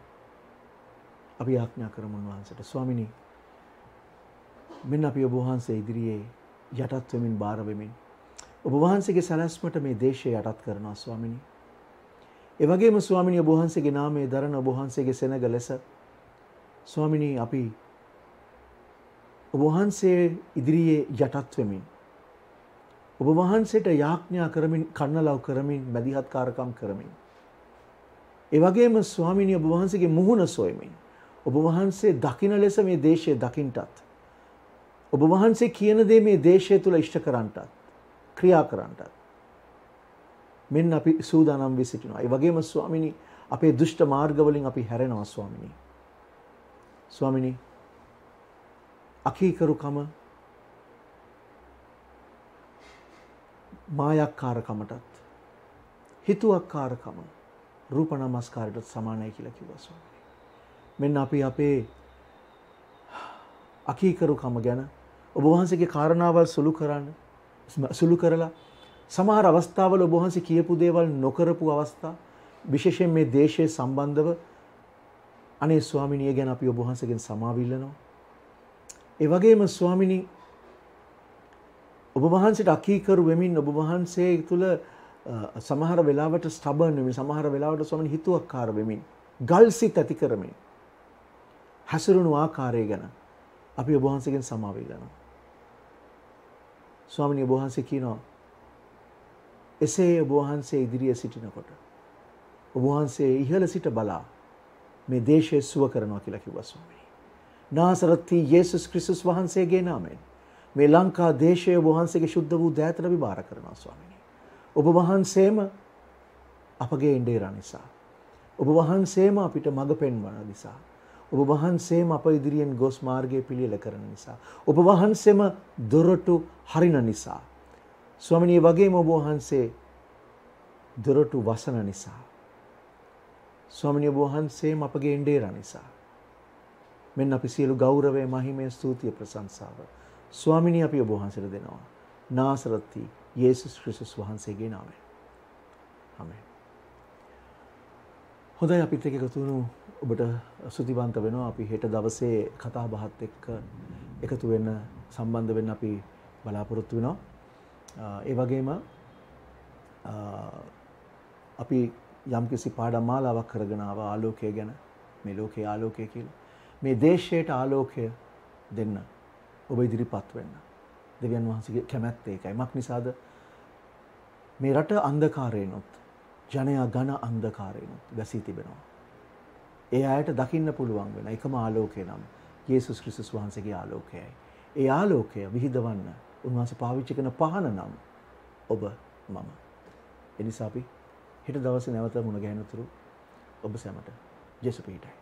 අපි ආඥා කරමු වහන්සේට. ස්වාමිනී, මෙන්න අපි ඔබ වහන්සේ ඉදිරියේ යටත් වෙමින්, බාර වෙමින් ඔබවහන්සේගේ සලස්මට මේ දේශය යටත් කරනවා ස්වාමිනී. ඒ වගේම ස්වාමිනී ඔබවහන්සේගේ නාමයේ දරණ ඔබවහන්සේගේ සෙනඟ ලෙස ස්වාමිනී අපි ඔබවහන්සේ ඉදිරියේ යටත් වෙමින් ඔබවහන්සේට යාඥා කරමින් කන්නලව් කරමින් මැදිහත්කාරකම් කරමින් ඒ වගේම ස්වාමිනී ඔබවහන්සේගේ මුහුණ සොයමින් ඔබවහන්සේ දකින්න ලෙස මේ දේශය දකින්නටත් ඔබවහන්සේ කියන දේ මේ දේශය තුල ඉෂ්ට කරන්නටත් ක්‍රියා කරන්නටත් මෙන්න අපි සූදානම් වී සිටිනවා. ඒ වගේම ස්වාමිනී අපේ දුෂ්ට මාර්ගවලින් අපි හැරෙනවා ස්වාමිනී. ස්වාමිනී අකීකරුකම මායක්කාරකමටත් හිතුවක්කාරකම රූප නමස්කාරයටත් සමානයි කියලා කිව්වා ස්වාමිනී. මෙන්න අපි අපේ අකීකරුකම ගැන ඔබ වහන්සේගේ කාරණාවල් සුළු කරලා සමහර අවස්ථාවල ඔබ වහන්සේ කියපු දේවල් නොකරපු අවස්ථා විශේෂයෙන් මේ දේශයේ සම්බන්ධව අනේ ස්වාමිනිය ගැන අපි ඔබ වහන්සේගෙන් සමාව ඉල්ලනවා. ඒ වගේම ස්වාමිනී ඔබ වහන්සේට අකීකරු වෙමින් ඔබ වහන්සේ තුල සමහර වෙලාවට ස්ටබර්න් වෙමින් සමහර වෙලාවට ස්වාමිනී හිතුවක්කාර වෙමින් ගල්සිත ඇති කරමින් හසුරුණු ආකාරය ගැන අපි ඔබ වහන්සේගෙන් සමාව ඉල්ලනවා. ස්වාමිනී ඔබ වහන්සේ කියනවා එසේ ඔබ වහන්සේ ඉදිරියේ සිටිනකොට ඔබ වහන්සේ ඉහළ සිට බලා මේ දේශය සුව කරනවා කියලා කිව්වා ස්වාමීනි. නාසරති යේසුස් ක්‍රිස්තුස් වහන්සේගේ නාමයෙන් මේ ලංකා දේශය ඔබ වහන්සේගේ සුද්ධ වූ දෑත ලැබිබාර කරනවා ස්වාමීනි. ඔබ වහන්සේම අපගේ ඉන්දිරා නිසා ඔබ වහන්සේම අපිට මඟ පෙන්වන නිසා ඔබ වහන්සේම අප ඉදිරියෙන් ගොස් මාර්ගයේ පිළියෙල කරන නිසා ඔබ වහන්සේම දොරටු හරින නිසා ස්වාමිනී වගේම ඔබ වහන්සේ දොරටු වසන නිසා ස්වාමිනී ඔබ වහන්සේම අපගේ ඉන්දිරා නිසා මෙන්න අපි සියලු ගෞරවය මහිමය ස්තුතිය ප්‍රශංසාව ස්වාමිනී අපි ඔබ වහන්සේට දෙනවා නාසරති යේසුස් ක්‍රිස්තුස් වහන්සේගේ නාමයෙන් ආමෙන්. හොඳයි අපිත් එක්ක එකතු වුණු ඔබට ස්තුතිවන්ත වෙනවා. අපි හෙට දවසේ කතා බහත් එක්ක එකතු වෙන්න සම්බන්ධ වෙන්න අපි බලාපොරොත්තු වෙනවා. ඒ වගේම අපි යම්කිසි පාඩම් මාලාවක් කරගෙන ආව ආලෝකය ගැන මේ ලෝකයේ ආලෝකය කියලා මේ දේශයට ආලෝකය දෙන්න ඔබ ඉදිරිපත් වෙන්න දෙවියන් වහන්සේගේ කැමැත්ත ඒකයි. මක් නිසාද මේ රට අන්ධකාරයෙන්ොත් ජනයා ඝන අන්ධකාරයෙන්ොත් වැසී තිබෙනවා. ඒ අයට දකින්න පුළුවන් වෙන එකම ආලෝකය නම් යේසුස් ක්‍රිස්තුස් වහන්සේගේ ආලෝකයයි. ඒ ආලෝකය විහිදවන්න උන්වහන්සේ පාවිච්චි කරන පහන නම් ඔබ මම. එනිසා අපි හෙට දවසේ නැවත මුණ ගැහෙන තුරු ඔබ සැමට ජෙසු පීටයි.